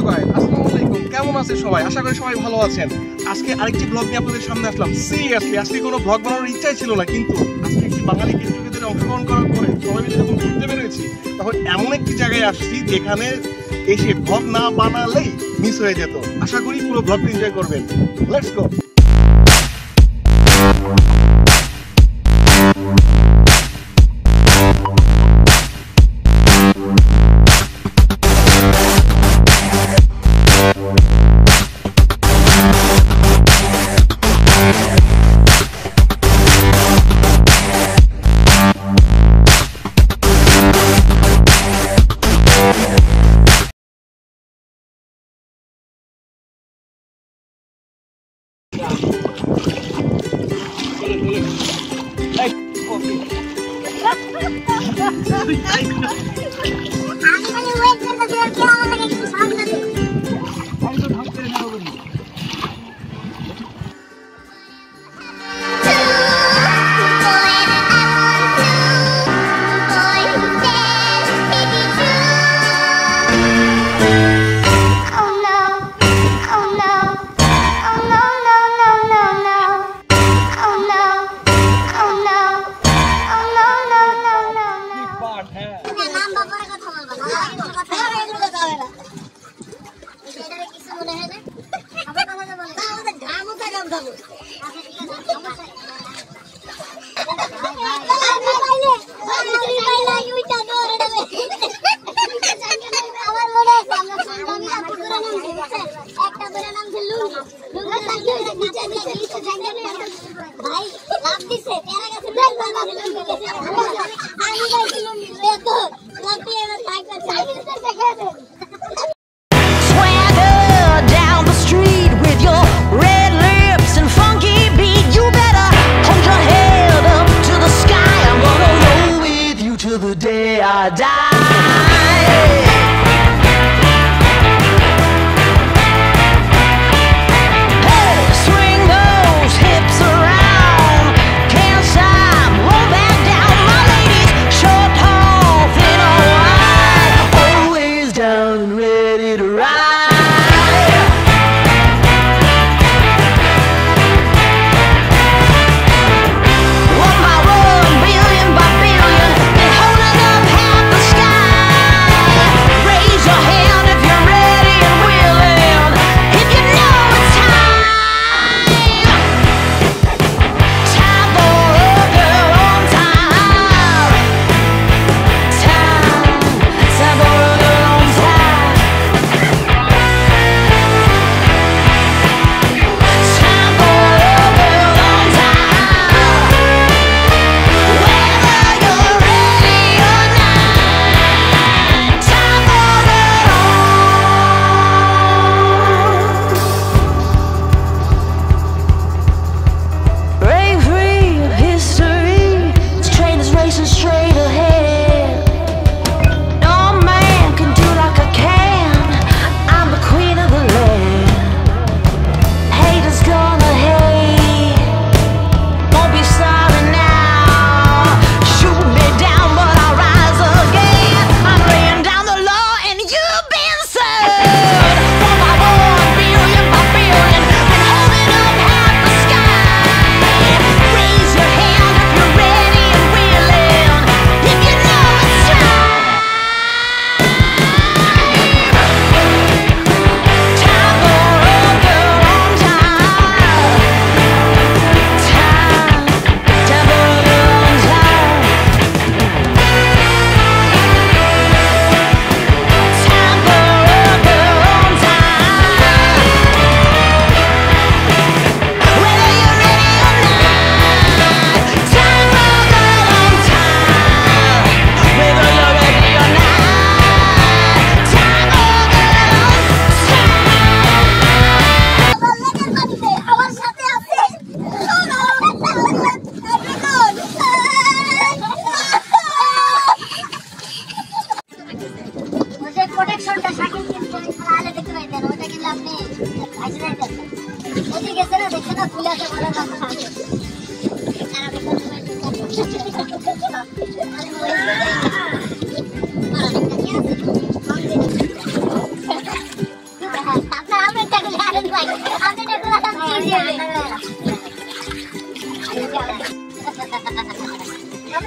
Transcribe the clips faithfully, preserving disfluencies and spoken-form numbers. সবাই, আসসালামু আলাইকুম। কেমন আছেন সবাই? আশা করি সবাই ভালো আছেন। আজকে আরেকটি ব্লগ নিয়ে আপনাদের সামনে আসলাম। সিরিয়াসলি আজকে কোনো ব্লগ বানানোর ইচ্ছাই ছিল না, কিন্তু আজকে একটি বাঙালি গেটটুগেদারে অংশগ্রহণ করার পরে সবাই মিলে যখন ঘুরতে বেরিয়েছি তখন এমন একটি জায়গায় আসছি যেখানে এসে ব্লগ না বানালেই মিস হয়ে যেত। আশা করি পুরো ব্লগটি এনজয় করবেন। Let's go.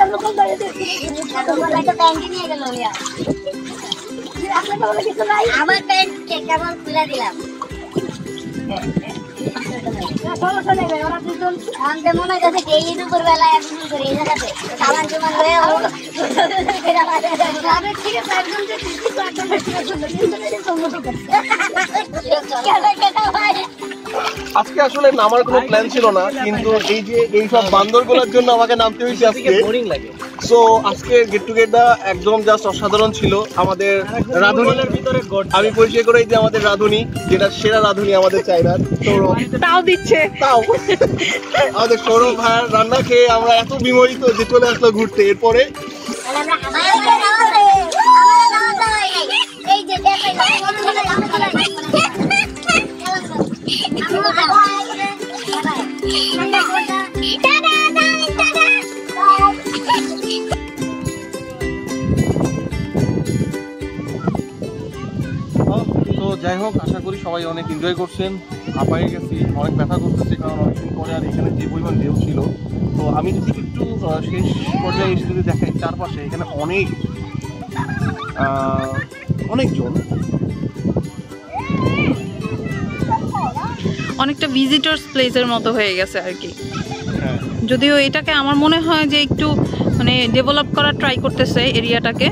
আজকে আসলে নামার কোনো প্ল্যান ছিল না, কিন্তু এই যে এই সব বান্দরগুলোর জন্য আমাকে নামতে হয়েছে আজকে। বোরিং লাগে। সো আজকে গেট টু গেটটা একদম জাস্ট অসাধারণ ছিল। আমাদের রাধুনির ভিতরে আমি পরিচয় করে দিই, আমাদের রাধুনি যেটা সেরা রাধুনি আমাদের চায়নার, সৌরভ তাও দিচ্ছে তাও আমাদের সৌরভ ভাইয়ের রান্না খেয়ে আমরা এত বিমোহিত যে চলে আসলো ঘুরতে। এরপরে যাই হোক, আশা করি সবাই অনেক এনজয় করছেন। হাঁপায়ে গেছি, অনেক ব্যথা করতেছে, কারণ অনেকদিন পরে আর এখানে যে পরিমাণ ঢেউ ছিল। তো আমি যদি একটু শেষ পর্যায়ে এসে যদি দেখাই, চারপাশে এখানে অনেক অনেকজন অনেকটা ভিজিটর্স প্লেসের মতো হয়ে গেছে আর কি। যদিও এটাকে আমার মনে হয় যে একটু মানে ডেভেলপ করার ট্রাই করতেছে এরিয়াটাকে।